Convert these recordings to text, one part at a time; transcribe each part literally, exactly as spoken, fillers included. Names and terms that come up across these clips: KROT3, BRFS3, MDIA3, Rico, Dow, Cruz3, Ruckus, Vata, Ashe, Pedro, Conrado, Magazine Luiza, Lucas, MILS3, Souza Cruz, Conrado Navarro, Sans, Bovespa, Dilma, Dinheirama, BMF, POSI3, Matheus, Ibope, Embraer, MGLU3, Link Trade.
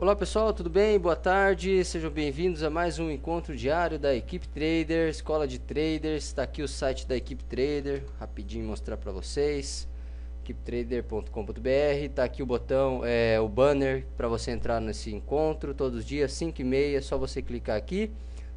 Olá pessoal, tudo bem? Boa tarde, sejam bem-vindos a mais um encontro diário da Equipe Trader, Escola de Traders. Está aqui o site da Equipe Trader, rapidinho mostrar para vocês, equipe trader ponto com ponto br. Está aqui o botão, é, o banner para você entrar nesse encontro, todos os dias, cinco e meia, é só você clicar aqui,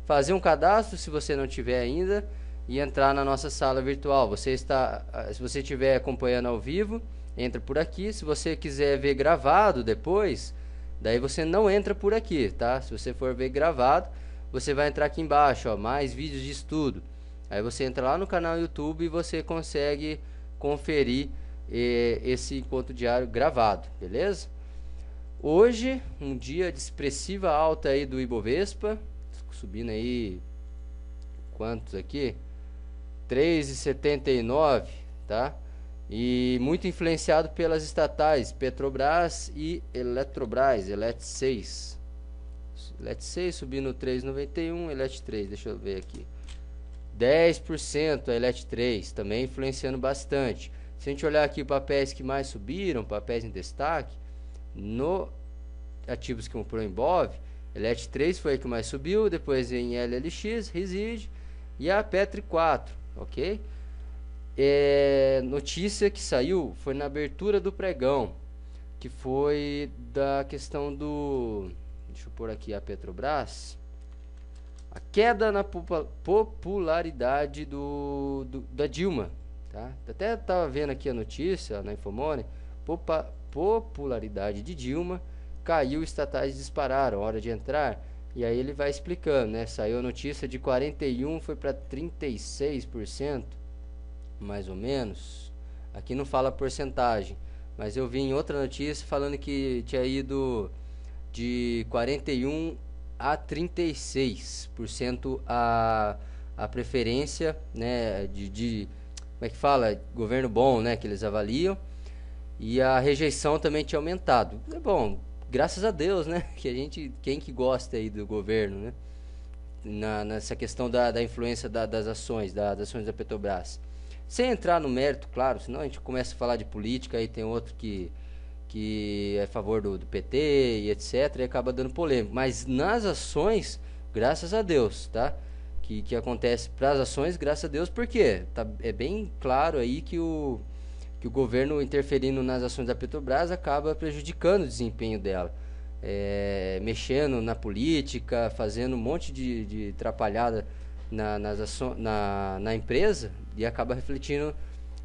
fazer um cadastro se você não tiver ainda e entrar na nossa sala virtual. Você está, se você estiver acompanhando ao vivo, entra por aqui. Se você quiser ver gravado depois, daí você não entra por aqui, tá? Se você for ver gravado, você vai entrar aqui embaixo, ó, mais vídeos de estudo. Aí você entra lá no canal YouTube e você consegue conferir eh, esse encontro diário gravado, beleza? Hoje, um dia de expressiva alta aí do Ibovespa, subindo aí, quantos aqui? três vírgula setenta e nove, tá? E muito influenciado pelas estatais Petrobras e Eletrobras, Elet seis. Elet seis subindo três vírgula noventa e um, Elet três, deixa eu ver aqui. dez por cento a Elet três, também influenciando bastante. Se a gente olhar aqui papéis que mais subiram, papéis em destaque, no ativos que comprou em Bov, Elet três foi a que mais subiu, depois em L L X, Reside e a Petro quatro, ok? É, notícia que saiu foi na abertura do pregão, que foi da questão do, deixa eu pôr aqui a Petrobras, a queda na popularidade do, do, da Dilma, tá? Até estava vendo aqui a notícia na Infomoney, popa, popularidade de Dilma caiu, estatais dispararam, hora de entrar. E aí ele vai explicando, né? Saiu a notícia de quarenta e um por cento foi para trinta e seis por cento, mais ou menos. Aqui não fala porcentagem, mas eu vi em outra notícia falando que tinha ido de quarenta e um por cento a trinta e seis por cento a, a preferência, né, de, de, como é que fala, governo bom, né, que eles avaliam. E a rejeição também tinha aumentado. É bom, graças a Deus, né, que a gente, quem que gosta aí do governo, né, na, nessa questão da, da influência da, das ações, da, das ações da Petrobras. Sem entrar no mérito, claro, senão a gente começa a falar de política, aí tem outro que, que é a favor do, do P T e etcétera, e acaba dando polêmica. Mas nas ações, graças a Deus, tá? Que, que acontece para as ações, graças a Deus, porque tá, é bem claro aí que o, que o governo interferindo nas ações da Petrobras acaba prejudicando o desempenho dela. É, mexendo na política, fazendo um monte de, de atrapalhada na, nas aço, na, na empresa, e acaba refletindo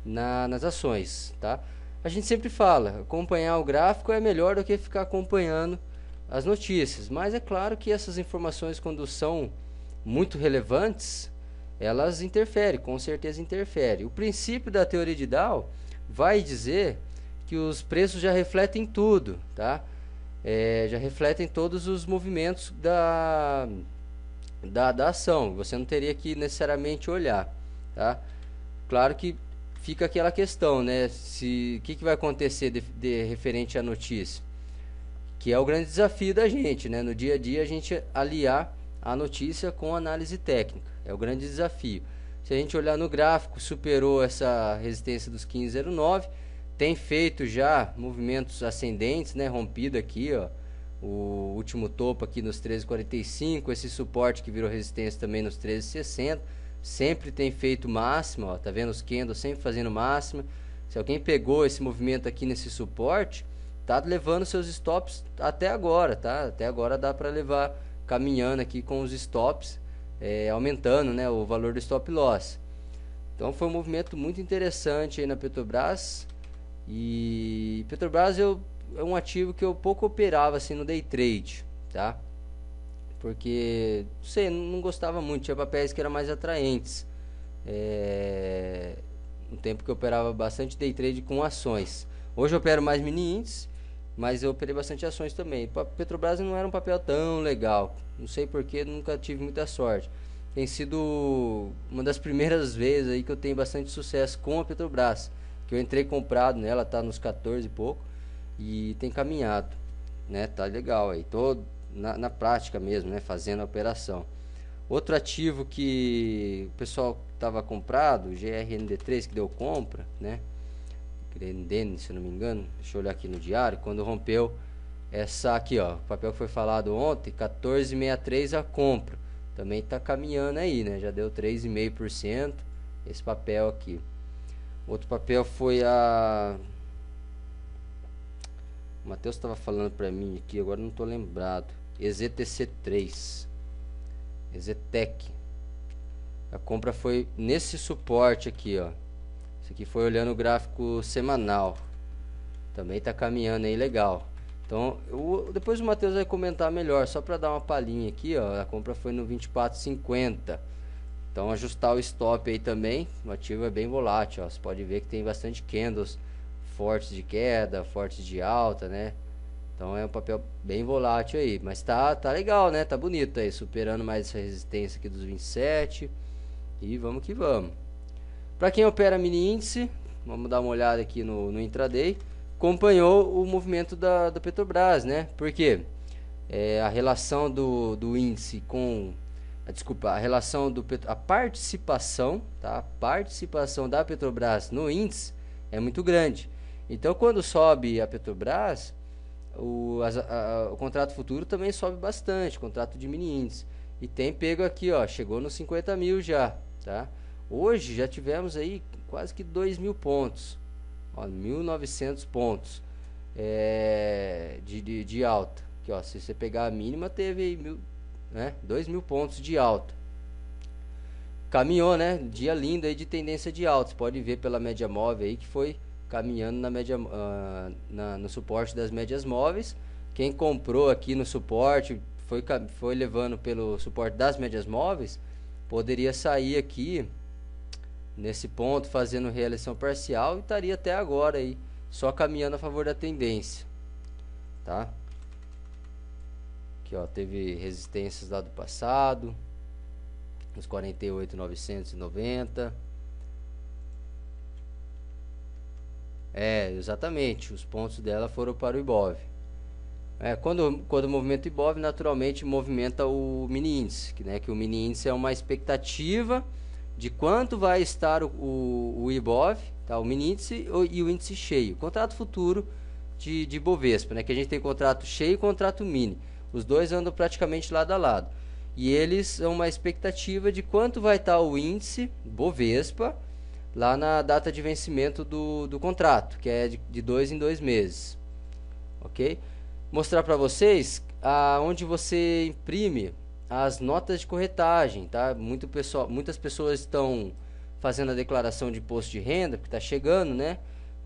na, nas ações, tá? A gente sempre fala, acompanhar o gráfico é melhor do que ficar acompanhando as notícias, mas é claro que essas informações, quando são muito relevantes, elas interferem, com certeza interferem. O princípio da teoria de Dow vai dizer que os preços já refletem tudo, tá? É, já refletem todos os movimentos da... Da, da ação, você não teria que necessariamente olhar, tá? Claro que fica aquela questão, né? Se que, que vai acontecer de, de referente à notícia, que é o grande desafio da gente, né? No dia a dia, a gente aliar a notícia com a análise técnica, é o grande desafio. Se a gente olhar no gráfico, superou essa resistência dos quinze vírgula zero nove, tem feito já movimentos ascendentes, né? Rompido aqui, ó, o último topo aqui nos treze vírgula quarenta e cinco, esse suporte que virou resistência também nos treze vírgula sessenta, sempre tem feito máxima, ó, tá vendo os candles sempre fazendo máxima. Se alguém pegou esse movimento aqui nesse suporte, tá levando seus stops até agora, tá? Até agora dá para levar caminhando aqui com os stops, é, aumentando, né, o valor do stop loss. Então foi um movimento muito interessante aí na Petrobras. E Petrobras eu é um ativo que eu pouco operava assim no day trade, tá? Porque, não sei, não gostava muito, tinha papéis que eram mais atraentes. É... Um tempo que eu operava bastante day trade com ações. Hoje eu opero mais mini índice, mas eu operei bastante ações também. Petrobras não era um papel tão legal, não sei porque, nunca tive muita sorte. Tem sido uma das primeiras vezes aí que eu tenho bastante sucesso com a Petrobras, que eu entrei comprado nela, tá nos quatorze e pouco. E tem caminhado, né? Tá legal aí, tô na, na prática mesmo, né? Fazendo a operação. Outro ativo que o pessoal tava comprado, G R N D três, que deu compra, né? G R N D, se eu não me engano, deixa eu olhar aqui no diário, quando rompeu Essa aqui, ó, o papel que foi falado ontem, quatorze vírgula sessenta e três a compra. Também tá caminhando aí, né? Já deu três vírgula cinco por cento esse papel aqui. Outro papel foi a... O Matheus estava falando para mim aqui, agora não tô lembrado. E Z T C três. EZTEC. A compra foi nesse suporte aqui, ó. Isso aqui foi olhando o gráfico semanal. Também tá caminhando aí legal. Então, eu, depois o Matheus vai comentar melhor, só para dar uma palhinha aqui, ó, a compra foi no vinte e quatro e cinquenta. Então, ajustar o stop aí também, o ativo é bem volátil, ó, você pode ver que tem bastante candles fortes de queda, fortes de alta, né? Então, é um papel bem volátil aí, mas tá, tá legal, né? Tá bonito aí, superando mais essa resistência aqui dos vinte e sete. E vamos que vamos. Para quem opera mini índice, vamos dar uma olhada aqui no, no intraday. Acompanhou o movimento da, da Petrobras, né? Porque é, a relação do, do índice com a, desculpa, a relação do a participação, tá? A participação da Petrobras no índice é muito grande. Então, quando sobe a Petrobras, o, a, a, o contrato futuro também sobe bastante, contrato de mini índice. E tem pego aqui, ó, chegou nos cinquenta mil já, tá? Hoje já tivemos aí quase que dois mil pontos. mil e novecentos pontos é, de, de, de alta. Aqui, ó, se você pegar a mínima, teve aí mil, né, dois mil pontos de alta. Caminhou, né? Dia lindo aí de tendência de alta. Você pode ver pela média móvel aí que foi caminhando na média, uh, na, no suporte das médias móveis. Quem comprou aqui no suporte foi, foi levando pelo suporte das médias móveis. Poderia sair aqui nesse ponto, fazendo reeleição parcial, e estaria até agora aí, só caminhando a favor da tendência, tá? Aqui, ó, teve resistências lá do passado, uns quarenta e oito mil novecentos e noventa. É, exatamente, os pontos dela foram para o Ibov. É, quando, quando o movimento Ibov, naturalmente, movimenta o mini índice, que, né, que o mini índice é uma expectativa de quanto vai estar o, o, o Ibov, tá? O mini índice o, e o índice cheio. Contrato futuro de, de Bovespa, né? Que a gente tem contrato cheio e contrato mini. Os dois andam praticamente lado a lado. E eles são uma expectativa de quanto vai estar o índice Bovespa lá na data de vencimento do, do contrato, que é de, de dois em dois meses. Ok? Mostrar para vocês a, onde você imprime as notas de corretagem, tá? Muito pessoal, muitas pessoas estão fazendo a declaração de imposto de renda, porque está chegando, né?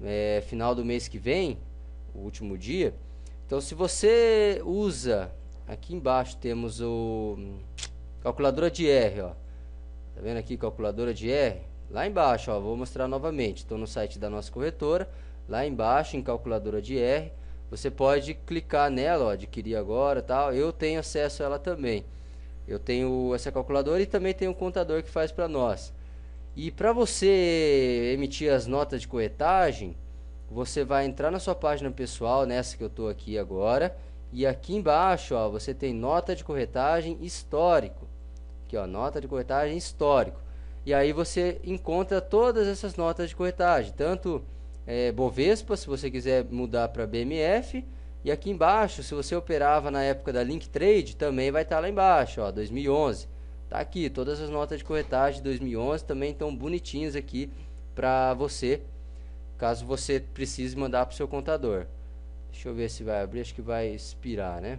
É, final do mês que vem, o último dia. Então, se você usa, aqui embaixo temos o calculadora de R, ó. Tá vendo aqui, calculadora de R? Lá embaixo, ó, vou mostrar novamente. Estou no site da nossa corretora, lá embaixo em calculadora de R, você pode clicar nela, ó, adquirir agora, tal. Eu tenho acesso a ela também. Eu tenho essa calculadora e também tenho um contador que faz para nós. E para você emitir as notas de corretagem, você vai entrar na sua página pessoal, nessa que eu estou aqui agora. E aqui embaixo, ó, você tem nota de corretagem histórico. Aqui, ó, nota de corretagem histórico. E aí você encontra todas essas notas de corretagem. Tanto é, Bovespa, se você quiser mudar para B M F... E aqui embaixo, se você operava na época da Link Trade, também vai estar lá embaixo, ó, dois mil e onze. Tá aqui, todas as notas de corretagem de dois mil e onze também estão bonitinhas aqui para você, caso você precise mandar para o seu contador. Deixa eu ver se vai abrir, acho que vai expirar, né?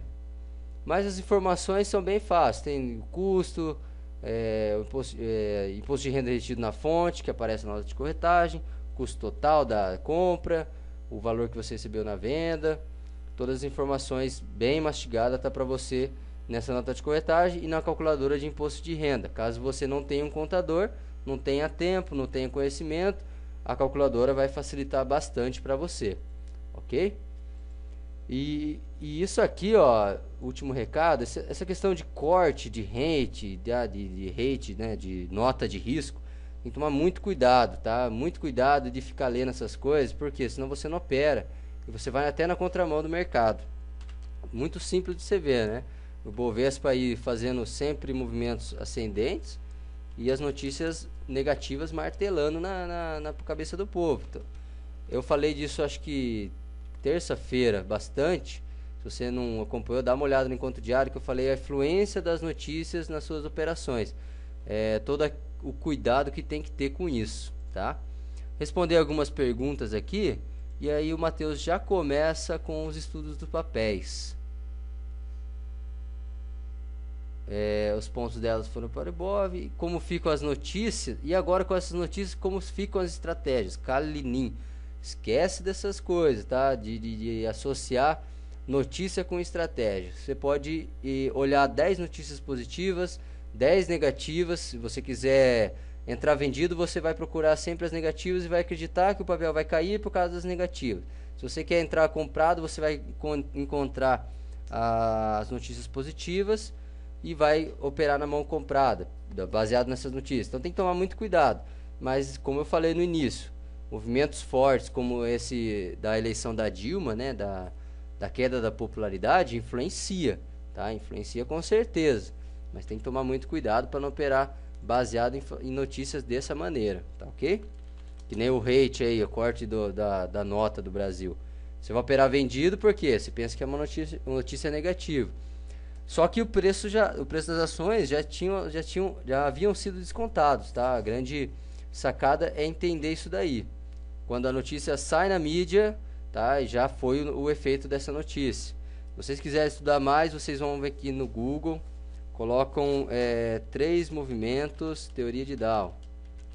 Mas as informações são bem fáceis, tem o custo, é, o imposto, é, imposto de renda retido na fonte, que aparece na nota de corretagem, custo total da compra, o valor que você recebeu na venda... Todas as informações bem mastigadas tá para você nessa nota de corretagem e na calculadora de imposto de renda. Caso você não tenha um contador, não tenha tempo, não tenha conhecimento, a calculadora vai facilitar bastante para você, ok? E, e isso aqui, ó, último recado, essa, essa questão de corte, de rate, de, de, de rate, né, de nota de risco, tem que tomar muito cuidado, tá? Muito cuidado de ficar lendo essas coisas, porque senão você não opera. E você vai até na contramão do mercado. Muito simples de você ver, né? O Bovespa aí fazendo sempre movimentos ascendentes e as notícias negativas martelando na, na, na cabeça do povo. Então, eu falei disso acho que terça-feira bastante. Se você não acompanhou, dá uma olhada no Encontro Diário que eu falei a influência das notícias nas suas operações. É, todo o cuidado que tem que ter com isso, tá? Responder algumas perguntas aqui, e aí o Matheus já começa com os estudos dos papéis. É, os pontos delas foram para o Ibov, como ficam as notícias, e agora com essas notícias, como ficam as estratégias. Kalinin, esquece dessas coisas, tá? De, de, de associar notícia com estratégia. Você pode ir olhar dez notícias positivas, dez negativas. Se você quiser entrar vendido, você vai procurar sempre as negativas e vai acreditar que o papel vai cair por causa das negativas. Se você quer entrar comprado, você vai encontrar ah, as notícias positivas e vai operar na mão comprada, baseado nessas notícias. Então tem que tomar muito cuidado, mas como eu falei no início, movimentos fortes como esse da eleição da Dilma, né, da, da queda da popularidade, influencia, tá? Influencia com certeza, mas tem que tomar muito cuidado para não operar baseado em, em notícias dessa maneira, tá ok? Que nem o rate aí, o corte do, da, da nota do Brasil. Você vai operar vendido porque você pensa que é uma notícia, uma notícia negativa. Só que o preço, já, o preço das ações já, tinham, já, tinham, já haviam sido descontados, tá? A grande sacada é entender isso daí. Quando a notícia sai na mídia, tá? Já foi o, o efeito dessa notícia. Se vocês quiserem estudar mais, vocês vão ver aqui no Google. Colocam é, três movimentos, teoria de Dow.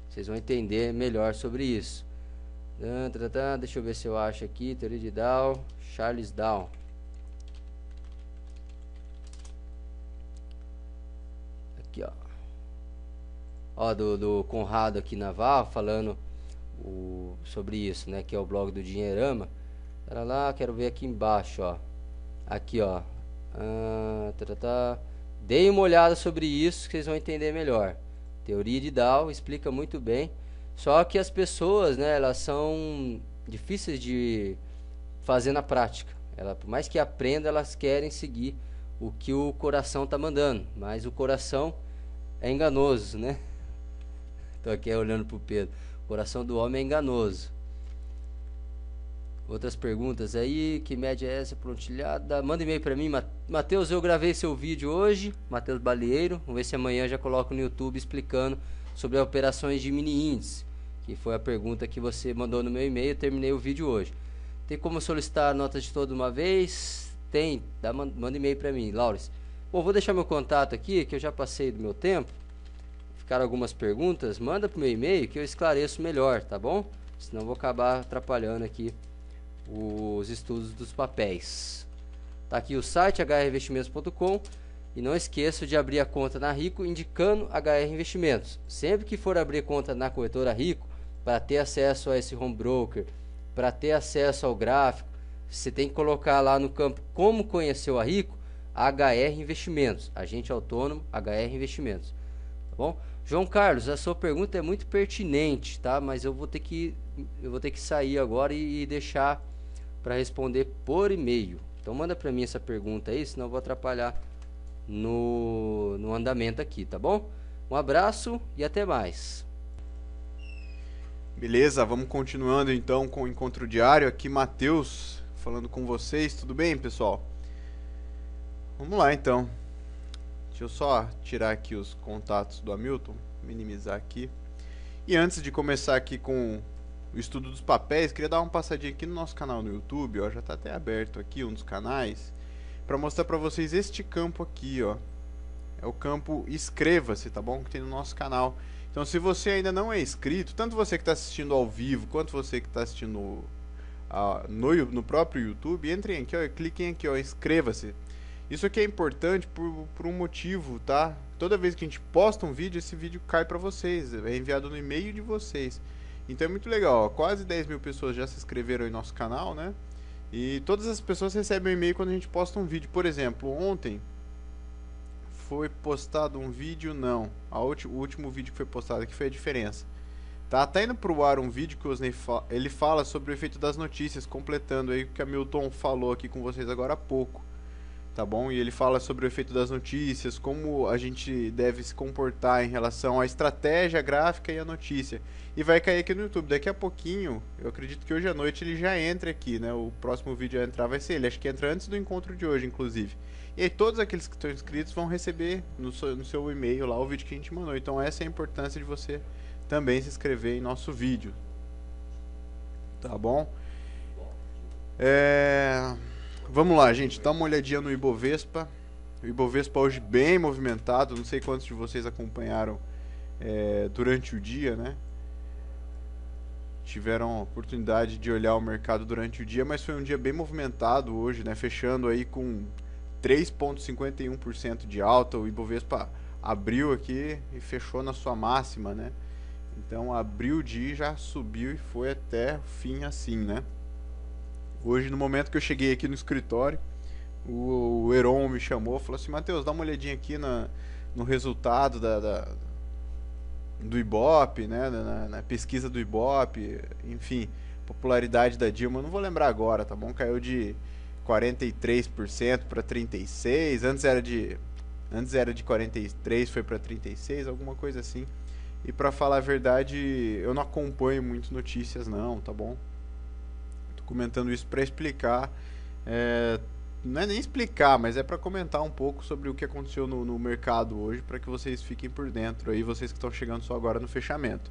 Vocês vão entender melhor sobre isso. Deixa eu ver se eu acho aqui. Teoria de Dow, Charles Dow. Aqui, ó. Ó, do, do Conrado aqui Navarro falando o, sobre isso, né? Que é o blog do Dinheirama. Pera lá, quero ver aqui embaixo, ó. Aqui, ó. Ah, tá, tá. Dei uma olhada sobre isso que vocês vão entender melhor. Teoria de Dow explica muito bem. Só que as pessoas, né? Elas são difíceis de fazer na prática. Ela, por mais que aprenda, elas querem seguir o que o coração tá mandando, mas o coração é enganoso, né? Tô aqui olhando pro Pedro. O coração do homem é enganoso. Outras perguntas aí, que média é essa prontilhada? Manda e-mail para mim, Matheus, eu gravei seu vídeo hoje, Matheus Balieiro. Vamos ver se amanhã eu já coloco no YouTube explicando sobre operações de mini índice, que foi a pergunta que você mandou no meu e-mail. Eu terminei o vídeo hoje. Tem como solicitar notas de toda uma vez? Tem, dá, manda e-mail para mim, Laures. Bom, vou deixar meu contato aqui, que eu já passei do meu tempo. Ficaram algumas perguntas, manda pro meu e-mail que eu esclareço melhor, tá bom? Senão eu vou acabar atrapalhando aqui os estudos dos papéis. Tá aqui o site, h r investimentos ponto com. E não esqueça de abrir a conta na Rico indicando H R Investimentos. Sempre que for abrir conta na corretora Rico, para ter acesso a esse home broker, para ter acesso ao gráfico, você tem que colocar lá no campo como conheceu a Rico, H R Investimentos, agente autônomo, H R Investimentos, tá bom? João Carlos, a sua pergunta é muito pertinente, tá? Mas eu vou ter que eu vou ter que sair agora e, e deixar para responder por e-mail. Então manda para mim essa pergunta aí, senão eu vou atrapalhar no, no andamento aqui, tá bom? Um abraço e até mais. Beleza, vamos continuando então com o Encontro Diário. Aqui Matheus falando com vocês, tudo bem, pessoal? Vamos lá, então. Deixa eu só tirar aqui os contatos do Hamilton, minimizar aqui. E antes de começar aqui com o estudo dos papéis, queria dar uma passadinha aqui no nosso canal no YouTube, ó, já está até aberto aqui um dos canais, para mostrar para vocês este campo aqui, ó. É o campo inscreva-se, tá bom? Que tem no nosso canal. Então, se você ainda não é inscrito, tanto você que está assistindo ao vivo, quanto você que está assistindo Uh, no, no próprio YouTube, entrem aqui, ó, e cliquem aqui, ó, inscreva-se. Isso aqui é importante por, por um motivo, tá? Toda vez que a gente posta um vídeo, esse vídeo cai para vocês, é enviado no e-mail de vocês. Então é muito legal, ó, quase dez mil pessoas já se inscreveram em nosso canal, né? E todas as pessoas recebem um e-mail quando a gente posta um vídeo. Por exemplo, ontem foi postado um vídeo, não, a ulti, o último vídeo que foi postado aqui foi a diferença. Tá, tá indo pro ar um vídeo que o Osni fa ele fala sobre o efeito das notícias, completando aí o que a Hamilton falou aqui com vocês agora há pouco. tá bom? E ele fala sobre o efeito das notícias, como a gente deve se comportar em relação à estratégia gráfica e à notícia. E vai cair aqui no YouTube, daqui a pouquinho, eu acredito que hoje à noite ele já entra aqui, né? O próximo vídeo a entrar vai ser ele, acho que entra antes do encontro de hoje, inclusive. E aí todos aqueles que estão inscritos vão receber no seu, no seu e-mail lá o vídeo que a gente mandou. Então essa é a importância de você também se inscrever em nosso vídeo, tá bom? É... Vamos lá, gente, dá uma olhadinha no Ibovespa. O Ibovespa hoje bem movimentado, não sei quantos de vocês acompanharam é, durante o dia, né? Tiveram a oportunidade de olhar o mercado durante o dia, mas foi um dia bem movimentado hoje, né? Fechando aí com três vírgula cinquenta e um por cento de alta, o Ibovespa abriu aqui e fechou na sua máxima, né? Então abriu o dia, já subiu e foi até o fim assim, né? Hoje, no momento que eu cheguei aqui no escritório, o Heron me chamou e falou assim: Matheus, dá uma olhadinha aqui na, no resultado da, da, do Ibope, né? na, na pesquisa do Ibope, enfim, popularidade da Dilma. Não vou lembrar agora, tá bom? Caiu de quarenta e três por cento para trinta e seis por cento, antes era de, antes era de quarenta e três por cento, foi para trinta e seis por cento, alguma coisa assim. E para falar a verdade, eu não acompanho muito notícias, não, tá bom? Comentando isso para explicar, é, não é nem explicar, mas é para comentar um pouco sobre o que aconteceu no, no mercado hoje, para que vocês fiquem por dentro aí, vocês que estão chegando só agora no fechamento.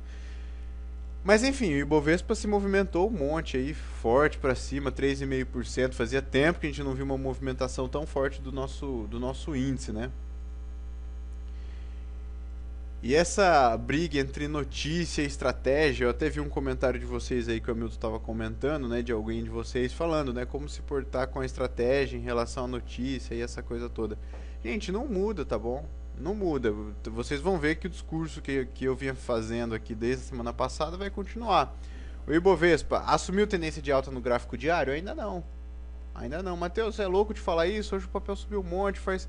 Mas enfim, o Ibovespa se movimentou um monte aí, forte para cima, três vírgula cinco por cento, fazia tempo que a gente não viu uma movimentação tão forte do nosso, do nosso índice, né? E essa briga entre notícia e estratégia, eu até vi um comentário de vocês aí que o Hamilton estava comentando, né, de alguém de vocês falando, né, como se portar com a estratégia em relação à notícia e essa coisa toda. Gente, não muda, tá bom? Não muda. Vocês vão ver que o discurso que, que eu vinha fazendo aqui desde a semana passada vai continuar. O Ibovespa assumiu tendência de alta no gráfico diário? Ainda não. Ainda não. Matheus, você é louco de falar isso? Hoje o papel subiu um monte, faz...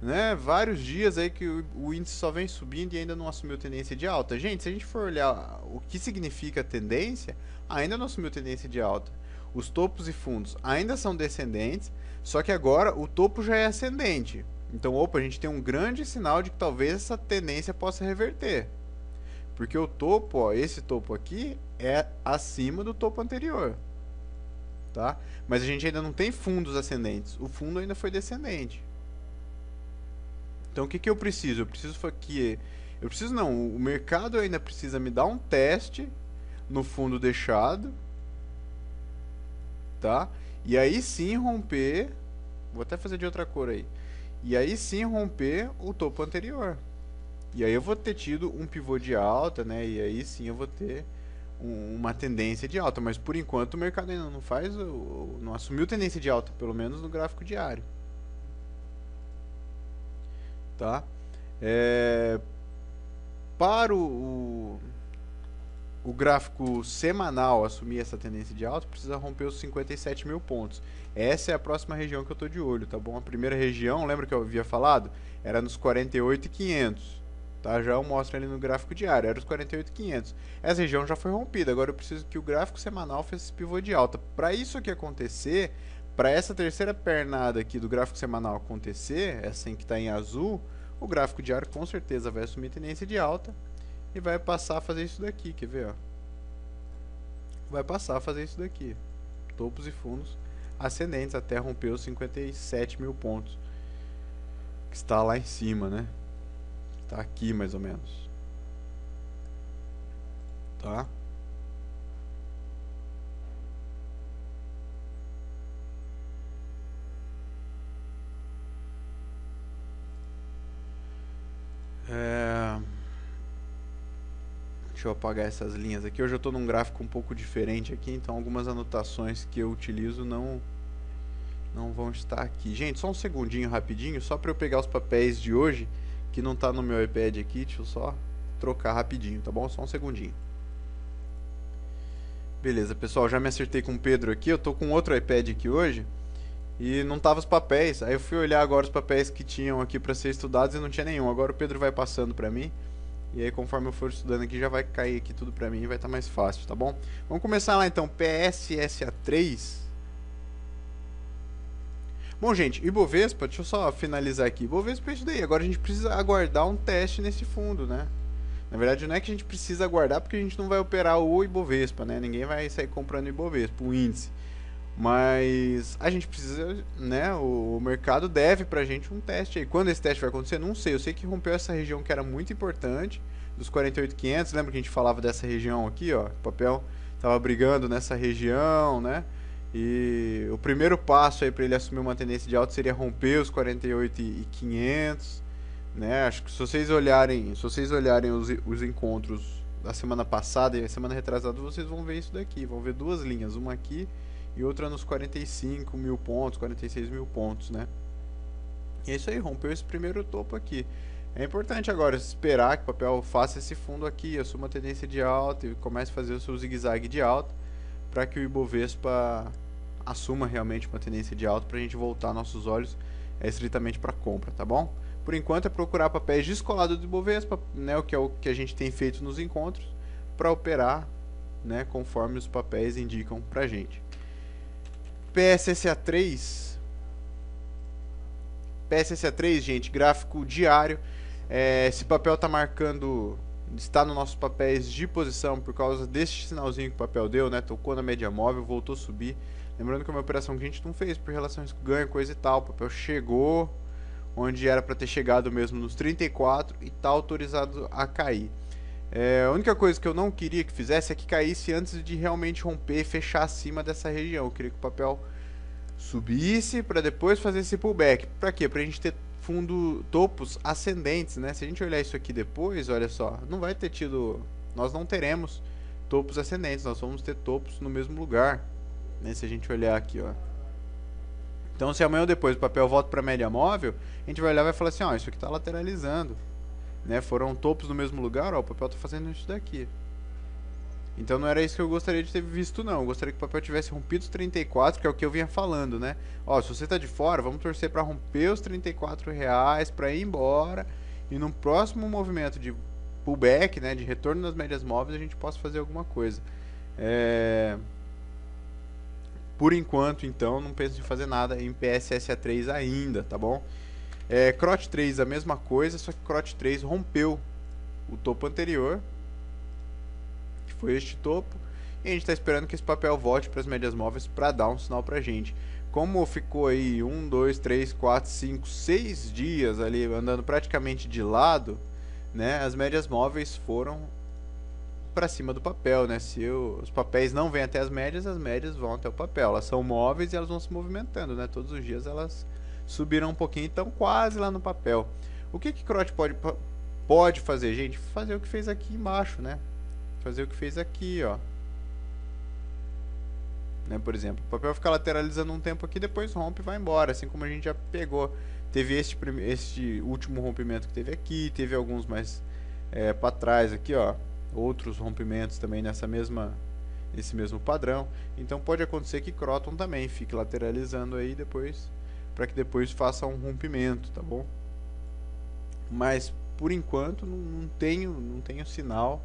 né, vários dias aí que o, o índice só vem subindo e ainda não assumiu tendência de alta. Gente, se a gente for olhar o que significa tendência, ainda não assumiu tendência de alta. Os topos e fundos ainda são descendentes, só que agora o topo já é ascendente. Então, opa, a gente tem um grande sinal de que talvez essa tendência possa reverter. Porque o topo, ó, esse topo aqui é acima do topo anterior, tá? Mas a gente ainda não tem fundos ascendentes, o fundo ainda foi descendente. Então o que, que eu preciso? Eu preciso que... Eu preciso não, o mercado ainda precisa me dar um teste no fundo deixado, tá? E aí sim romper... Vou até fazer de outra cor aí. E aí sim romper o topo anterior. E aí eu vou ter tido um pivô de alta, né? E aí sim eu vou ter um, uma tendência de alta. Mas por enquanto o mercado ainda não faz... Não assumiu tendência de alta, pelo menos no gráfico diário. Tá? É, para o, o, o gráfico semanal assumir essa tendência de alta, precisa romper os cinquenta e sete mil pontos. Essa é a próxima região que eu estou de olho, tá bom? A primeira região, lembra que eu havia falado? Era nos quarenta e oito mil e quinhentos, tá? Já eu mostro ali no gráfico diário, era os quarenta e oito mil e quinhentos. Essa região já foi rompida, agora eu preciso que o gráfico semanal faça esse pivô de alta. Para isso que acontecer... Para essa terceira pernada aqui do gráfico semanal acontecer, essa que está em azul, o gráfico diário com certeza vai assumir tendência de alta e vai passar a fazer isso daqui, quer ver? Ó? Vai passar a fazer isso daqui, topos e fundos ascendentes até romper os cinquenta e sete mil pontos, que está lá em cima, né? Está aqui mais ou menos, tá? É... Deixa eu apagar essas linhas aqui. Hoje eu estou num gráfico um pouco diferente aqui, então algumas anotações que eu utilizo não, não vão estar aqui. Gente, só um segundinho rapidinho, só para eu pegar os papéis de hoje, que não está no meu iPad aqui, deixa eu só trocar rapidinho, tá bom? Só um segundinho. Beleza, pessoal, já me acertei com o Pedro aqui, eu estou com outro iPad aqui hoje. E não tava os papéis, aí eu fui olhar agora os papéis que tinham aqui para ser estudados e não tinha nenhum. Agora o Pedro vai passando para mim, e aí conforme eu for estudando aqui já vai cair aqui tudo para mim e vai estar mais fácil, tá bom? Vamos começar lá então, P S S A três. Bom, gente, Ibovespa, deixa eu só finalizar aqui. Ibovespa é isso daí. Agora a gente precisa aguardar um teste nesse fundo, né? Na verdade, não é que a gente precisa aguardar, porque a gente não vai operar o Ibovespa, né? Ninguém vai sair comprando Ibovespa, o índice. Mas a gente precisa, né? O mercado deve pra gente um teste aí. Quando esse teste vai acontecer, não sei. Eu sei que rompeu essa região que era muito importante, dos quarenta e oito mil e quinhentos. Lembra que a gente falava dessa região aqui, ó? O papel tava brigando nessa região, né? E o primeiro passo aí para ele assumir uma tendência de alta seria romper os quarenta e oito mil e quinhentos, né? Acho que se vocês olharem, se vocês olharem os, os encontros da semana passada e a semana retrasada, vocês vão ver isso daqui, vão ver duas linhas, uma aqui e outra nos quarenta e cinco mil pontos, quarenta e seis mil pontos, né? E é isso aí, rompeu esse primeiro topo aqui. É importante agora esperar que o papel faça esse fundo aqui, assuma a tendência de alta e comece a fazer o seu zigue-zague de alta, para que o Ibovespa assuma realmente uma tendência de alta, para a gente voltar nossos olhos é, estritamente para compra, tá bom? Por enquanto é procurar papéis descolados do Ibovespa, né, o que é o que a gente tem feito nos encontros, para operar, né, conforme os papéis indicam para a gente. P S S A três, P S S A três, gente, gráfico diário, é, esse papel está marcando... está nos nossos papéis de posição por causa deste sinalzinho que o papel deu, né? Tocou na média móvel, voltou a subir. Lembrando que é uma operação que a gente não fez por relação a ganho, coisa e tal. O papel chegou onde era para ter chegado mesmo, nos trinta e quatro, e está autorizado a cair. É, a única coisa que eu não queria que fizesse é que caísse antes de realmente romper e fechar acima dessa região. Eu queria que o papel subisse para depois fazer esse pullback. Para quê? Para a gente ter fundo topos ascendentes, né? Se a gente olhar isso aqui depois, olha só, não vai ter tido, nós não teremos topos ascendentes, nós vamos ter topos no mesmo lugar, né? Se a gente olhar aqui, ó. Então, se amanhã ou depois o papel volta para a média móvel, a gente vai olhar e vai falar assim, ó, isso aqui está lateralizando, né? Foram topos no mesmo lugar, ó, o papel está fazendo isso daqui. Então não era isso que eu gostaria de ter visto, não. Eu gostaria que o papel tivesse rompido os trinta e quatro, que é o que eu vinha falando, né? Ó, se você tá de fora, vamos torcer para romper os trinta e quatro reais, para ir embora. E no próximo movimento de pullback, né, de retorno nas médias móveis, a gente possa fazer alguma coisa. É... Por enquanto, então, não penso em fazer nada em P S S A três ainda, tá bom? É, Crot três, a mesma coisa, só que Crot três rompeu o topo anterior, foi este topo, e a gente está esperando que esse papel volte para as médias móveis para dar um sinal para a gente. Como ficou aí um, dois, três, quatro, cinco, seis dias ali andando praticamente de lado, né, as médias móveis foram para cima do papel, né? Se eu, os papéis não vêm até as médias, as médias vão até o papel. Elas são móveis e elas vão se movimentando, né? Todos os dias elas subiram um pouquinho, então quase lá no papel. O que que Crot pode, pode fazer, gente? Fazer o que fez aqui embaixo, né? Fazer o que fez aqui, ó, né? Por exemplo, o papel fica lateralizando um tempo aqui, depois rompe e vai embora, assim como a gente já pegou. Teve este, este último rompimento que teve aqui, teve alguns mais é, para trás aqui, ó, outros rompimentos também nessa mesma, nesse mesmo padrão. Então pode acontecer que Crot três também fique lateralizando aí depois, para que depois faça um rompimento, tá bom? Mas por enquanto não, não tenho, não tenho sinal.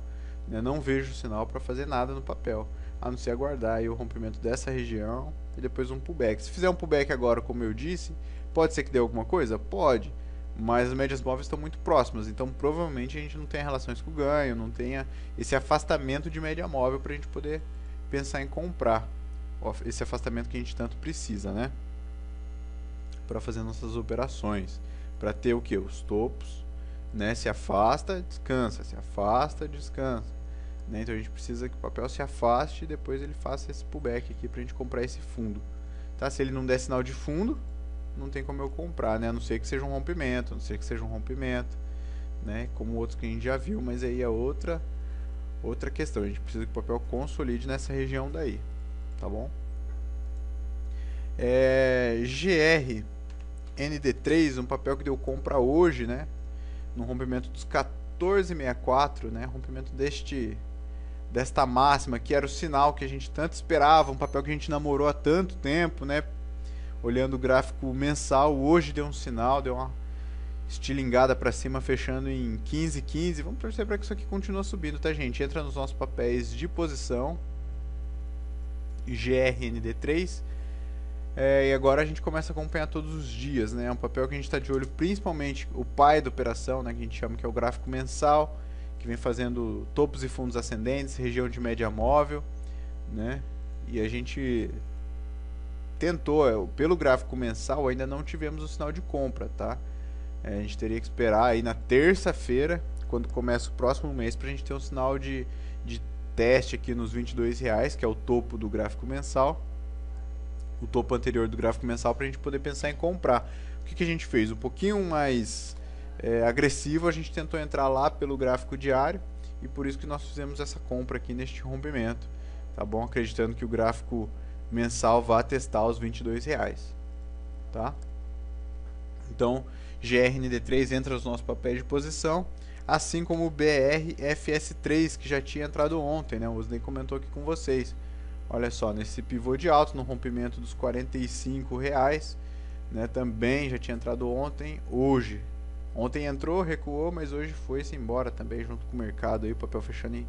Eu não vejo sinal para fazer nada no papel, a não ser aguardar aí o rompimento dessa região e depois um pullback. Se fizer um pullback agora, como eu disse, pode ser que dê alguma coisa? Pode, mas as médias móveis estão muito próximas, então provavelmente a gente não tenha relações com o ganho, não tenha esse afastamento de média móvel para a gente poder pensar em comprar, esse afastamento que a gente tanto precisa, né? Para fazer nossas operações, para ter o que? Os topos, né? Se afasta, descansa, se afasta, descansa, né? Então a gente precisa que o papel se afaste e depois ele faça esse pullback aqui pra gente comprar esse fundo, tá? Se ele não der sinal de fundo, não tem como eu comprar, né? A não ser que seja um rompimento, a não ser que seja um rompimento, né? Como outros que a gente já viu, mas aí é outra, outra questão. A gente precisa que o papel consolide nessa região daí, tá bom? É, G R N D três, um papel que deu compra hoje, né? No rompimento dos quatorze vírgula sessenta e quatro, né? Rompimento deste, desta máxima, que era o sinal que a gente tanto esperava, um papel que a gente namorou há tanto tempo, né? Olhando o gráfico mensal, hoje deu um sinal, deu uma estilingada para cima, fechando em quinze quinze. Vamos torcer para que isso aqui continue subindo, tá, gente? Entra nos nossos papéis de posição, G R N D três. É, e agora a gente começa a acompanhar todos os dias, né? É um papel que a gente está de olho, principalmente o pai da operação, né? Que a gente chama que é o gráfico mensal, que vem fazendo topos e fundos ascendentes, região de média móvel, né? E a gente tentou, pelo gráfico mensal ainda não tivemos o sinal de compra, tá? É, a gente teria que esperar aí na terça-feira, quando começa o próximo mês, para a gente ter um sinal de, de teste aqui nos vinte e dois reais, que é o topo do gráfico mensal. O topo anterior do gráfico mensal, para a gente poder pensar em comprar. O que, que a gente fez? Um pouquinho mais é, agressivo, a gente tentou entrar lá pelo gráfico diário e por isso que nós fizemos essa compra aqui neste rompimento, tá bom? Acreditando que o gráfico mensal vá testar os vinte e dois reais, tá? Então, G R N D três entra nos nossos papéis de posição, assim como o B R F S três, que já tinha entrado ontem, né? O Osni comentou aqui com vocês. Olha só, nesse pivô de alto, no rompimento dos quarenta e cinco reais, né, também já tinha entrado ontem, hoje. Ontem entrou, recuou, mas hoje foi-se embora também junto com o mercado, aí, o papel fechando em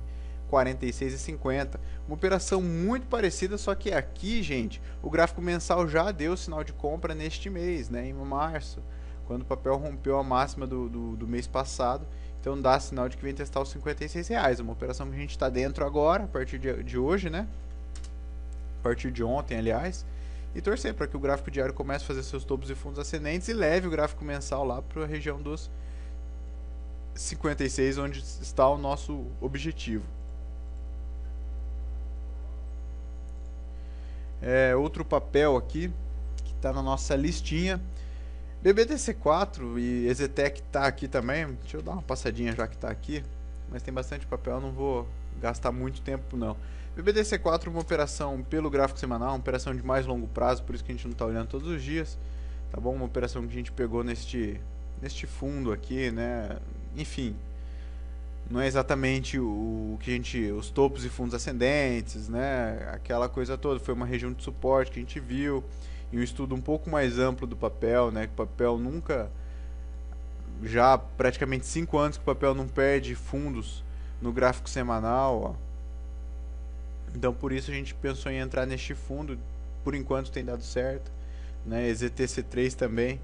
quarenta e seis reais e cinquenta centavos. Uma operação muito parecida, só que aqui, gente, o gráfico mensal já deu sinal de compra neste mês, né, em março, quando o papel rompeu a máxima do, do, do mês passado. Então dá sinal de que vem testar os cinquenta e seis reais, uma operação que a gente está dentro agora, a partir de, de hoje, né? A partir de ontem, aliás, e torcer para que o gráfico diário comece a fazer seus topos e fundos ascendentes e leve o gráfico mensal lá para a região dos cinquenta e seis, onde está o nosso objetivo. É, outro papel aqui que está na nossa listinha, B B D C quatro e EZTEC está aqui também. Deixa eu dar uma passadinha já que está aqui, mas tem bastante papel, não vou gastar muito tempo não. B B D C quatro é uma operação pelo gráfico semanal, uma operação de mais longo prazo, por isso que a gente não está olhando todos os dias, tá bom? Uma operação que a gente pegou neste, neste fundo aqui, né? Enfim, não é exatamente o, o que a gente, os topos e fundos ascendentes, né? Aquela coisa toda, foi uma região de suporte que a gente viu, e um estudo um pouco mais amplo do papel, né? Que o papel nunca, já praticamente cinco anos que o papel não perde fundos no gráfico semanal, ó. Então por isso a gente pensou em entrar neste fundo, por enquanto tem dado certo, né? E Z T C três também,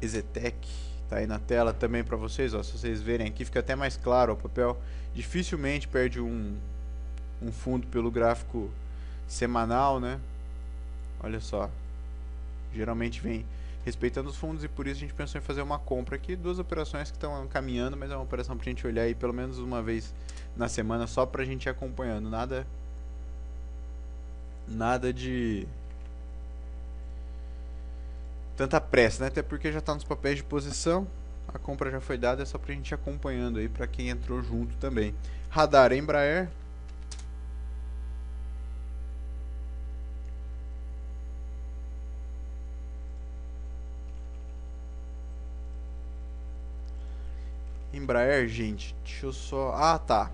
EZTEC, tá aí na tela também para vocês, ó, se vocês verem aqui fica até mais claro, ó, o papel dificilmente perde um, um fundo pelo gráfico semanal, né? Olha só, geralmente vem respeitando os fundos e por isso a gente pensou em fazer uma compra aqui, duas operações que estão caminhando, mas é uma operação para a gente olhar aí pelo menos uma vez na semana, só para a gente ir acompanhando, nada, nada de tanta pressa, né? Até porque já está nos papéis de posição, a compra já foi dada, é só para a gente ir acompanhando aí, para quem entrou junto também. Radar Embraer. Embraer, gente, deixa eu só... Ah, tá.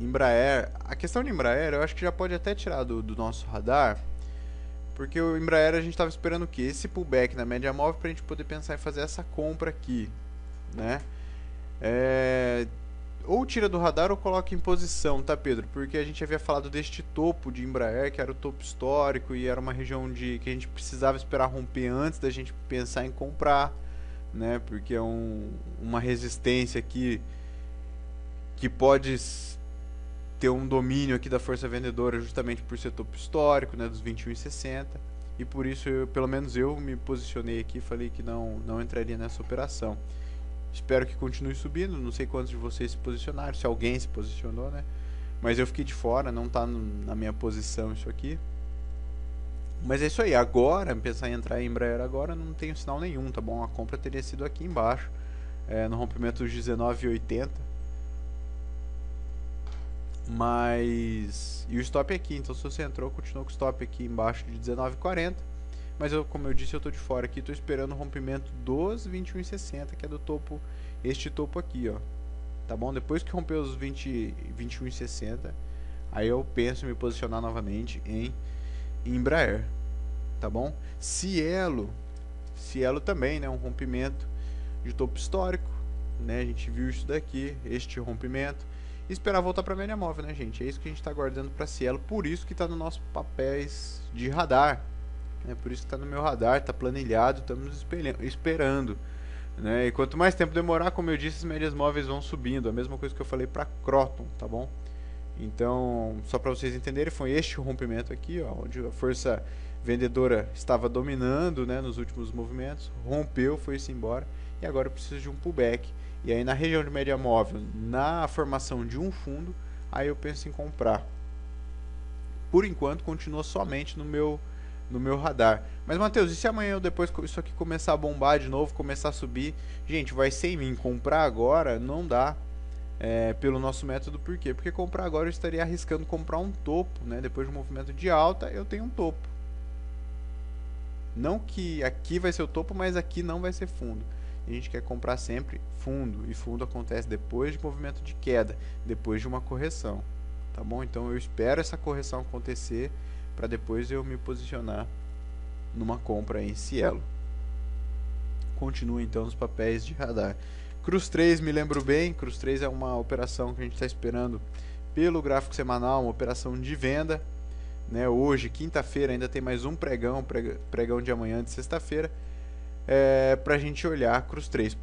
Embraer... A questão de Embraer, eu acho que já pode até tirar do, do nosso radar, porque o Embraer a gente estava esperando o quê? Esse pullback na média móvel para a gente poder pensar em fazer essa compra aqui, né? É... Ou tira do radar ou coloca em posição, tá, Pedro? Porque a gente havia falado deste topo de Embraer, que era o topo histórico e era uma região de... que a gente precisava esperar romper antes da gente pensar em comprar, né? Porque é um, uma resistência aqui que pode ter um domínio aqui da força vendedora justamente por ser topo histórico, né, dos vinte e um e sessenta, e por isso eu, pelo menos eu me posicionei aqui e falei que não, não entraria nessa operação. Espero que continue subindo, não sei quantos de vocês se posicionaram, se alguém se posicionou, né? Mas eu fiquei de fora, não está na minha posição isso aqui. Mas é isso aí, agora, pensar em entrar em Embraer agora, não tenho sinal nenhum, tá bom? A compra teria sido aqui embaixo, é, no rompimento dos dezenove e oitenta. Mas... e o stop aqui, então se você entrou, continua com o stop aqui embaixo de dezenove e quarenta. Mas eu, como eu disse, eu tô de fora aqui, tô esperando o rompimento dos vinte e um e sessenta, que é do topo, este topo aqui, ó. Tá bom? Depois que rompeu os vinte, vinte e um e sessenta, aí eu penso em me posicionar novamente em... Embraer, tá bom? Cielo, Cielo também, né? Um rompimento de topo histórico, né? A gente viu isso daqui, este rompimento. e esperar voltar para a média móvel, né, gente? É isso que a gente está aguardando para Cielo, por isso que está no nosso papéis de radar, né? Por isso que está no meu radar, está planilhado, estamos esperando, né? E quanto mais tempo demorar, como eu disse, as médias móveis vão subindo, a mesma coisa que eu falei para Croton, tá bom? Então, só para vocês entenderem, foi este rompimento aqui, ó, onde a força vendedora estava dominando, né, nos últimos movimentos, rompeu, foi-se embora, e agora eu preciso de um pullback. E aí na região de média móvel, na formação de um fundo, aí eu penso em comprar. Por enquanto continua somente no meu, no meu radar. Mas Matheus, e se amanhã ou depois isso aqui começar a bombar de novo, começar a subir? Gente, vai ser em mim, comprar agora não dá, é, pelo nosso método. Por quê? Porque comprar agora eu estaria arriscando comprar um topo, né? Depois de um movimento de alta eu tenho um topo. Não que aqui vai ser o topo, mas aqui não vai ser fundo. A gente quer comprar sempre fundo, e fundo acontece depois de movimento de queda, depois de uma correção, tá bom? Então eu espero essa correção acontecer para depois eu me posicionar numa compra em Cielo. Continua então os papéis de radar. Cruz três, me lembro bem, Cruz três é uma operação que a gente está esperando pelo gráfico semanal, uma operação de venda, né? Hoje, quinta-feira, ainda tem mais um pregão, pregão de amanhã de sexta-feira. É, pra gente olhar Cruz três.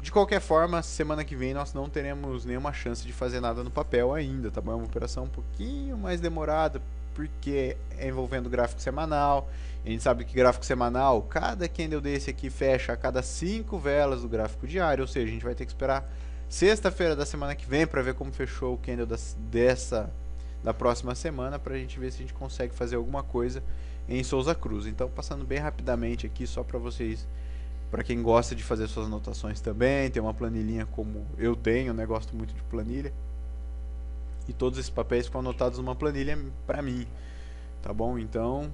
De qualquer forma, semana que vem nós não teremos nenhuma chance de fazer nada no papel ainda, tá bom? É uma operação um pouquinho mais demorada, porque é envolvendo gráfico semanal. A gente sabe que gráfico semanal, cada candle desse aqui fecha a cada cinco velas do gráfico diário, ou seja, a gente vai ter que esperar sexta-feira da semana que vem para ver como fechou o candle das, dessa, da próxima semana, pra gente ver se a gente consegue fazer alguma coisa em Souza Cruz. Então, passando bem rapidamente aqui, só para vocês, para quem gosta de fazer suas anotações também, tem uma planilhinha como eu tenho, né? Gosto muito de planilha, e todos esses papéis ficam anotados numa planilha para mim, tá bom? Então,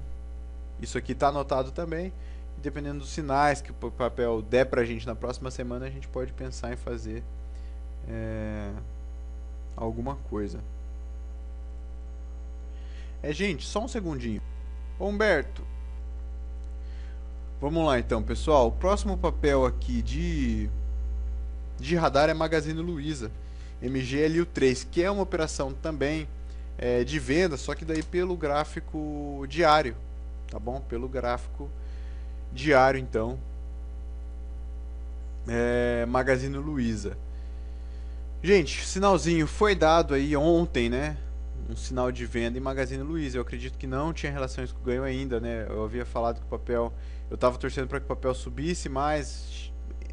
isso aqui está anotado também, e dependendo dos sinais que o papel der para a gente na próxima semana, a gente pode pensar em fazer é, alguma coisa. É, gente, só um segundinho. Humberto, vamos lá então, pessoal. O próximo papel aqui de, de radar é Magazine Luiza, M G L U três, que é uma operação também é, de venda, só que daí pelo gráfico diário, tá bom? Pelo gráfico diário, então, é, Magazine Luiza. Gente, sinalzinho foi dado aí ontem, né? Um sinal de venda em Magazine Luiza. Eu acredito que não tinha relações com o ganho ainda, né? Eu havia falado que o papel, eu estava torcendo para que o papel subisse mais,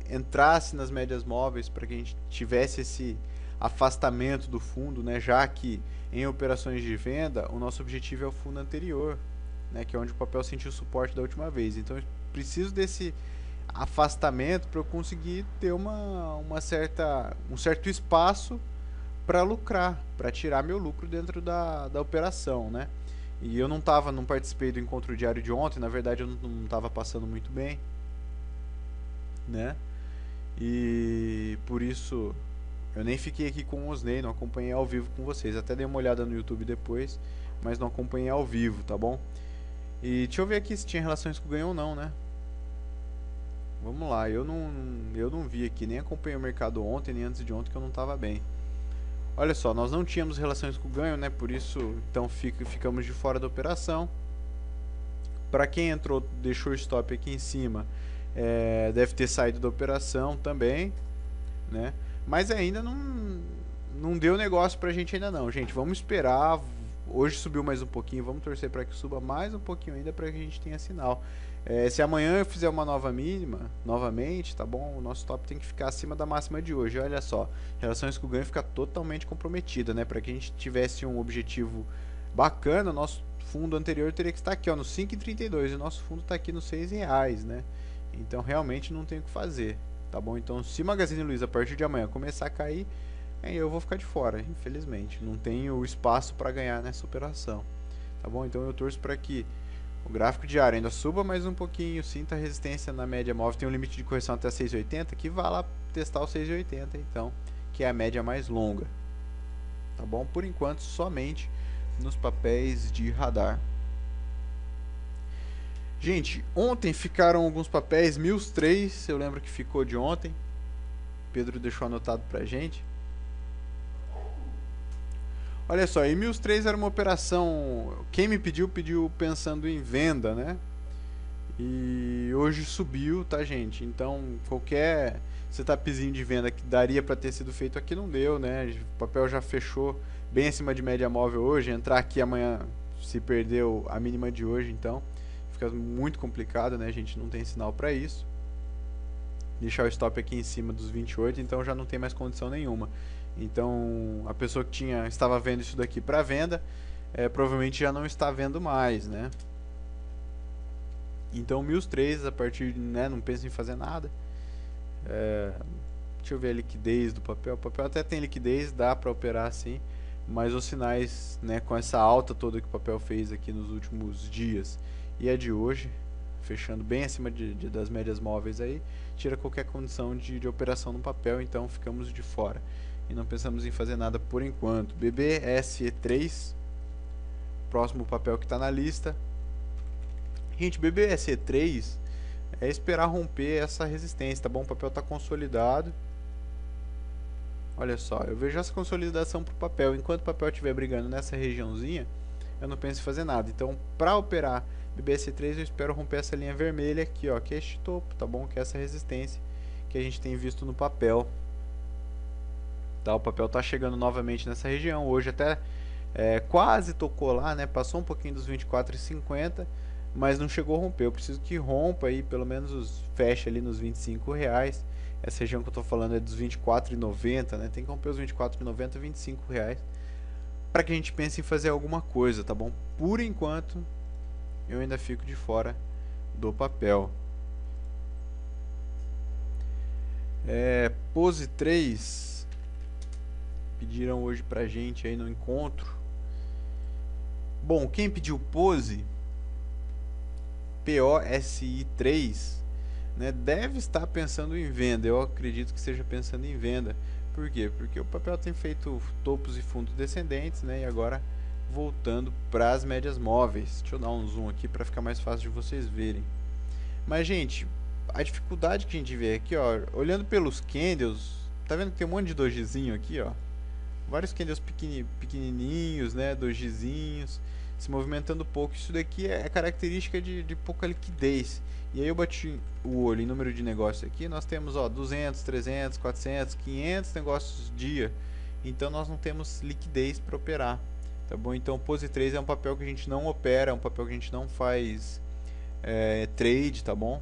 entrasse nas médias móveis, para que a gente tivesse esse afastamento do fundo, né? Já que em operações de venda, o nosso objetivo é o fundo anterior, né? Que é onde o papel sentiu suporte da última vez. Então eu preciso desse afastamento para eu conseguir ter uma, uma certa, um certo espaço para lucrar, para tirar meu lucro dentro da, da operação, né? E eu não tava, não participei do encontro diário de ontem, na verdade eu não estava passando muito bem, né? E por isso eu nem fiquei aqui com o Osni, não acompanhei ao vivo com vocês, até dei uma olhada no YouTube depois, mas não acompanhei ao vivo, tá bom? E deixa eu ver aqui se tinha relações com o ganho ou não, né? Vamos lá, eu não, eu não vi aqui, nem acompanhei o mercado ontem, nem antes de ontem, que eu não estava bem. Olha só, nós não tínhamos relações com o ganho, né? Por isso, então, fica, ficamos de fora da operação. Para quem entrou, deixou o stop aqui em cima, é, deve ter saído da operação também, né? Mas ainda não, não deu negócio pra gente ainda não. Gente, vamos esperar. Hoje subiu mais um pouquinho, vamos torcer para que suba mais um pouquinho ainda para que a gente tenha sinal. É, se amanhã eu fizer uma nova mínima, novamente, tá bom? O nosso top tem que ficar acima da máxima de hoje. Olha só, relações com o ganho fica totalmente comprometida, né? Para que a gente tivesse um objetivo bacana, nosso fundo anterior teria que estar aqui, ó, no cinco e trinta e dois, e o nosso fundo está aqui nos seis reais, né? Então realmente não tem o que fazer, tá bom? Então se Magazine Luiza a partir de amanhã começar a cair, aí eu vou ficar de fora, infelizmente. Não tenho espaço para ganhar nessa operação, tá bom? Então eu torço para que o gráfico diário ainda suba mais um pouquinho, sinta resistência na média móvel, tem um limite de correção até seis e oitenta, que vá lá testar o seis e oitenta, então, que é a média mais longa, tá bom? Por enquanto, somente nos papéis de radar. Gente, ontem ficaram alguns papéis, M I L S três, eu lembro que ficou de ontem, Pedro deixou anotado pra gente. Olha só, e M I L S três era uma operação... Quem me pediu, pediu pensando em venda, né? E hoje subiu, tá, gente? Então, qualquer setupzinho de venda que daria para ter sido feito aqui não deu, né? O papel já fechou bem acima de média móvel hoje. Entrar aqui amanhã se perdeu a mínima de hoje, então fica muito complicado, né? A gente não tem sinal para isso. Deixar o stop aqui em cima dos vinte e oito, então já não tem mais condição nenhuma. Então, a pessoa que tinha, estava vendo isso daqui para venda, é, provavelmente já não está vendo mais, né? Então, M I L S três, a partir de, né, não pensa em fazer nada. É, deixa eu ver a liquidez do papel. O papel até tem liquidez, dá para operar assim, mas os sinais, né, com essa alta toda que o papel fez aqui nos últimos dias e a de hoje, fechando bem acima de, de, das médias móveis aí, tira qualquer condição de, de operação no papel, então ficamos de fora. E não pensamos em fazer nada por enquanto. B B S E três, próximo papel que está na lista. Gente, B B S E três é esperar romper essa resistência, tá bom? O papel está consolidado. Olha só, eu vejo essa consolidação para o papel. Enquanto o papel estiver brigando nessa regiãozinha, eu não penso em fazer nada. Então, para operar B B S E três, eu espero romper essa linha vermelha aqui, ó, que é este topo, tá bom? Que é essa resistência que a gente tem visto no papel. Tá, o papel está chegando novamente nessa região. Hoje até é, quase tocou lá, né? Passou um pouquinho dos vinte e quatro e cinquenta, mas não chegou a romper. Eu preciso que rompa aí, pelo menos os, feche ali nos vinte e cinco reais. Essa região que eu estou falando é dos vinte e quatro e noventa, né? Tem que romper os vinte e quatro e noventa e vinte e cinco reais para que a gente pense em fazer alguma coisa, tá bom? Por enquanto, eu ainda fico de fora do papel. É, P O S I três pediram hoje pra gente aí no encontro. Bom, quem pediu P O S I, P O S I três, né, deve estar pensando em venda. Eu acredito que seja pensando em venda. Por quê? Porque o papel tem feito topos e fundos descendentes, né, e agora voltando para as médias móveis. Deixa eu dar um zoom aqui para ficar mais fácil de vocês verem. Mas, gente, a dificuldade que a gente vê aqui, ó, olhando pelos candles, tá vendo que tem um monte de dojizinho aqui, ó. Vários candles pequenininhos, né, dojizinhos, se movimentando pouco. Isso daqui é característica de, de pouca liquidez. E aí eu bati o olho em número de negócios aqui. Nós temos, ó, duzentos, trezentos, quatrocentos, quinhentos negócios dia. Então nós não temos liquidez para operar, tá bom? Então o P O S I três é um papel que a gente não opera, é um papel que a gente não faz é, trade, tá bom?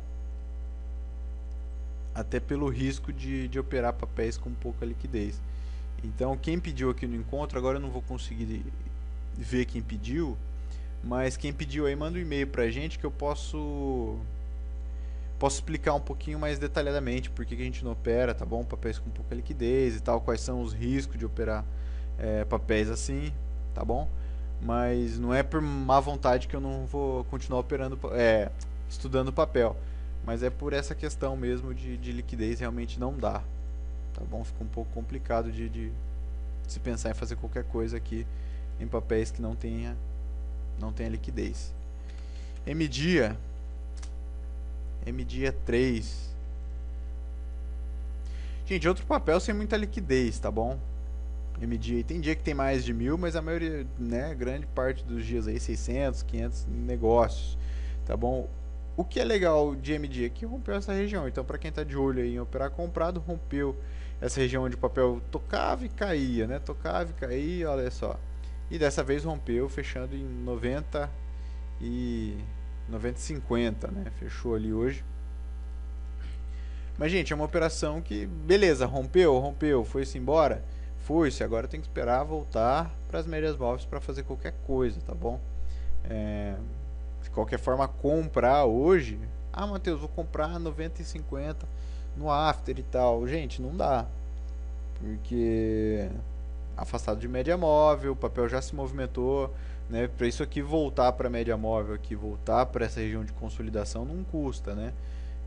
Até pelo risco de, de operar papéis com pouca liquidez. Então, quem pediu aqui no encontro, agora eu não vou conseguir ver quem pediu, mas quem pediu aí, manda um e-mail pra gente que eu posso posso explicar um pouquinho mais detalhadamente por que que a gente não opera, tá bom? Papéis com pouca liquidez e tal, quais são os riscos de operar é, papéis assim, tá bom? Mas não é por má vontade que eu não vou continuar operando, é, estudando papel, mas é por essa questão mesmo de, de liquidez, realmente não dá. Tá bom? Fica um pouco complicado de, de se pensar em fazer qualquer coisa aqui em papéis que não tenha, não tenha liquidez. M D I A, M D I A três. Gente, outro papel sem muita liquidez, tá bom? M D I A, tem dia que tem mais de mil, mas a maioria, né, grande parte dos dias aí, seiscentos, quinhentos negócios, tá bom? O que é legal de M D I A é que rompeu essa região. Então, para quem está de olho aí em operar comprado, rompeu essa região onde o papel tocava e caía, né? Tocava e caía, olha só. E dessa vez rompeu, fechando em noventa e noventa e cinquenta, né? Fechou ali hoje. Mas, gente, é uma operação que, beleza, rompeu, rompeu, foi-se embora, foi-se. Agora tem que esperar voltar para as médias móveis para fazer qualquer coisa, tá bom? É... De qualquer forma, comprar hoje... Ah, Matheus, vou comprar noventa e cinquenta no after e tal. Gente, não dá. Porque afastado de média móvel, o papel já se movimentou, né? Para isso aqui voltar para média móvel, aqui voltar para essa região de consolidação não custa, né?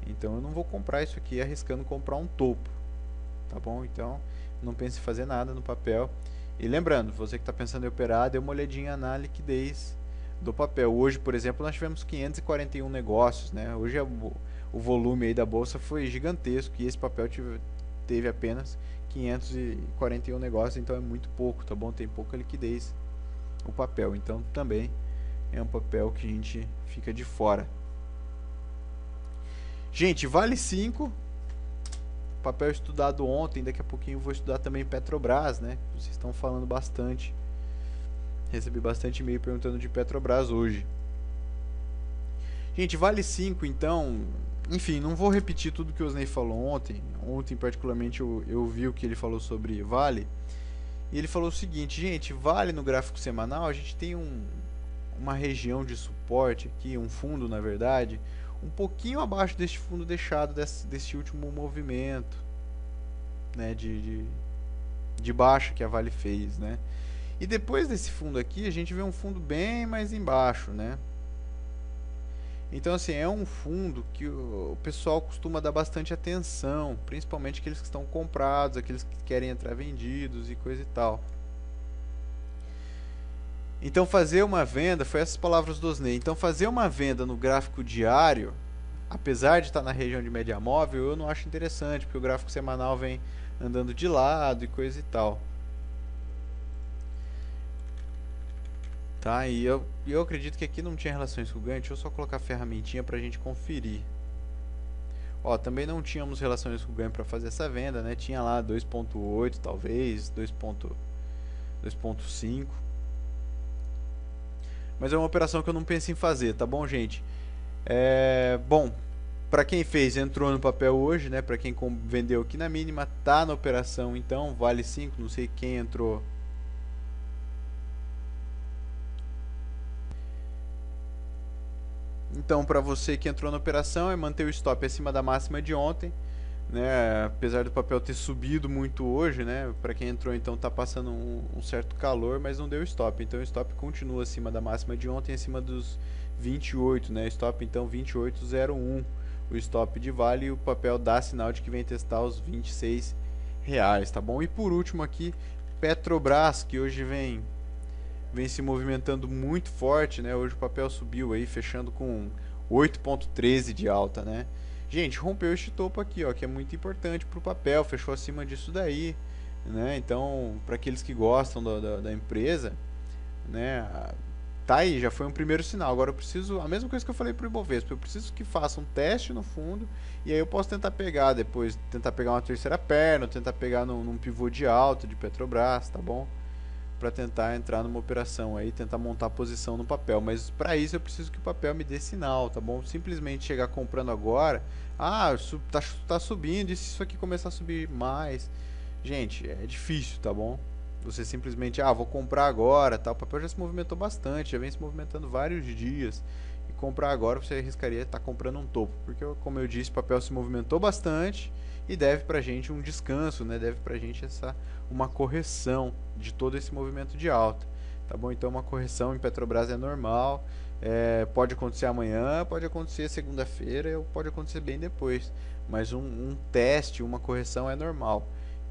Então eu não vou comprar isso aqui arriscando comprar um topo, tá bom? Então não pense em fazer nada no papel. E lembrando, você que está pensando em operar, dê uma olhadinha na liquidez do papel. Hoje, por exemplo, nós tivemos quinhentos e quarenta e um negócios, né? Hoje a, o volume aí da bolsa foi gigantesco e esse papel tive, teve apenas quinhentos e quarenta e um negócios, então é muito pouco, tá bom? Tem pouca liquidez o papel, então também é um papel que a gente fica de fora. Gente, Vale cinco, papel estudado ontem, daqui a pouquinho eu vou estudar também Petrobras, né? Vocês estão falando bastante. Recebi bastante e-mail perguntando de Petrobras hoje. Gente, Vale cinco, então, enfim, não vou repetir tudo que o Osni falou ontem. Ontem, particularmente, eu, eu vi o que ele falou sobre Vale. E ele falou o seguinte, gente, Vale no gráfico semanal, a gente tem um, uma região de suporte aqui, um fundo, na verdade, um pouquinho abaixo deste fundo deixado, desse, desse último movimento, né, de, de, de baixa que a Vale fez, né? E depois desse fundo aqui, a gente vê um fundo bem mais embaixo, né? Então, assim, é um fundo que o pessoal costuma dar bastante atenção, principalmente aqueles que estão comprados, aqueles que querem entrar vendidos e coisa e tal. Então, fazer uma venda, foi essas palavras do Osni, então fazer uma venda no gráfico diário, apesar de estar na região de média móvel, eu não acho interessante, porque o gráfico semanal vem andando de lado e coisa e tal. Tá, e eu, eu acredito que aqui não tinha relações com o ganho. Deixa eu só colocar a ferramentinha pra gente conferir. Ó, também não tínhamos relações com o ganho pra fazer essa venda, né? Tinha lá dois ponto oito talvez, dois ponto cinco. Mas é uma operação que eu não penso em fazer, tá bom, gente? É, bom, pra quem fez, entrou no papel hoje, né? Pra quem vendeu aqui na mínima, tá na operação então, Vale cinco, não sei quem entrou... Então, para você que entrou na operação, é manter o stop acima da máxima de ontem, né? Apesar do papel ter subido muito hoje, né? Para quem entrou, então, está passando um, um certo calor, mas não deu stop. Então, o stop continua acima da máxima de ontem, acima dos vinte e oito, né? Stop, então, vinte e oito zero um, o stop de Vale, e o papel dá sinal de que vem testar os vinte e seis reais, tá bom? E por último aqui, Petrobras, que hoje vem... vem se movimentando muito forte, né? Hoje o papel subiu aí, fechando com oito ponto treze de alta, né? Gente, rompeu este topo aqui, ó, que é muito importante para o papel, fechou acima disso daí, né? Então, para aqueles que gostam da, da, da empresa, né? Tá aí, já foi um primeiro sinal. Agora eu preciso, a mesma coisa que eu falei para o Ibovespa, eu preciso que faça um teste no fundo e aí eu posso tentar pegar depois, tentar pegar uma terceira perna, tentar pegar num, num pivô de alta de Petrobras, tá bom? Para tentar entrar numa operação aí, tentar montar a posição no papel, mas para isso eu preciso que o papel me dê sinal, tá bom? Simplesmente chegar comprando agora, ah, tá, tá subindo, e se isso aqui começar a subir mais, gente, é difícil, tá bom? Você simplesmente, ah, vou comprar agora, tá? O papel já se movimentou bastante, já vem se movimentando vários dias, e comprar agora você arriscaria estar comprando um topo, porque como eu disse, o papel se movimentou bastante, e deve pra gente um descanso, né? Deve pra gente essa, uma correção de todo esse movimento de alta, tá bom? Então uma correção em Petrobras é normal, é, pode acontecer amanhã, pode acontecer segunda-feira, pode acontecer bem depois, mas um, um teste, uma correção é normal,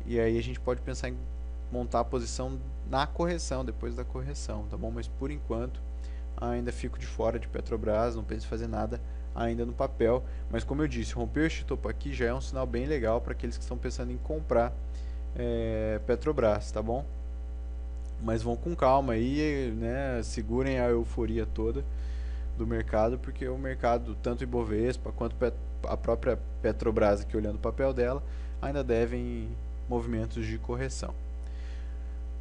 e aí a gente pode pensar em montar a posição na correção, depois da correção, tá bom? Mas por enquanto ainda fico de fora de Petrobras, não penso em fazer nada ainda no papel, mas como eu disse, romper este topo aqui já é um sinal bem legal para aqueles que estão pensando em comprar é, Petrobras, tá bom? Mas vão com calma aí, né? Segurem a euforia toda do mercado, porque o mercado, tanto Ibovespa quanto a própria Petrobras, aqui olhando o papel dela, ainda devem movimentos de correção.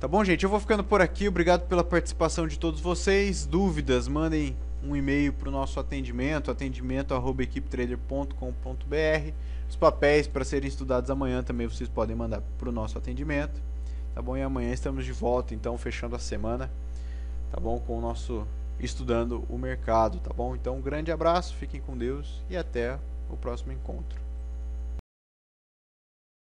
Tá bom, gente? Eu vou ficando por aqui, obrigado pela participação de todos vocês. Dúvidas, mandem um e-mail para o nosso atendimento, atendimento arroba equipe trader ponto com ponto br. Os papéis para serem estudados amanhã também vocês podem mandar para o nosso atendimento, tá bom? E amanhã estamos de volta, então, fechando a semana, tá bom? Com o nosso Estudando o Mercado, tá bom? Então, um grande abraço, fiquem com Deus e até o próximo encontro.